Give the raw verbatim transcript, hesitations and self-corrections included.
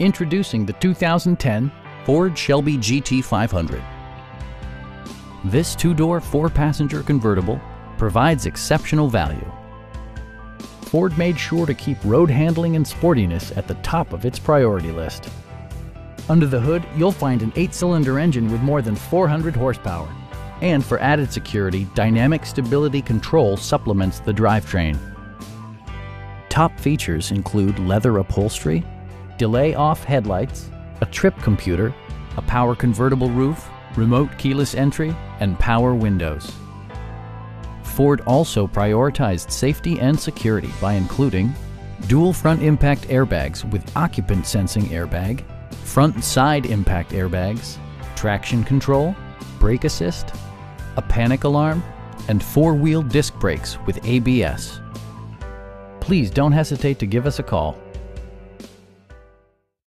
Introducing the two thousand ten Ford Shelby G T five hundred. This two-door, four-passenger convertible provides exceptional value. Ford made sure to keep road handling and sportiness at the top of its priority list. Under the hood, you'll find an eight-cylinder engine with more than four hundred horsepower. And for added security, dynamic stability control supplements the drivetrain. Top features include leather upholstery, delay-off headlights, a trip computer, a power convertible roof, remote keyless entry, and power windows. Ford also prioritized safety and security by including dual front impact airbags with occupant sensing airbag, front and side impact airbags, traction control, brake assist, a panic alarm, and four-wheel disc brakes with A B S. Please don't hesitate to give us a call.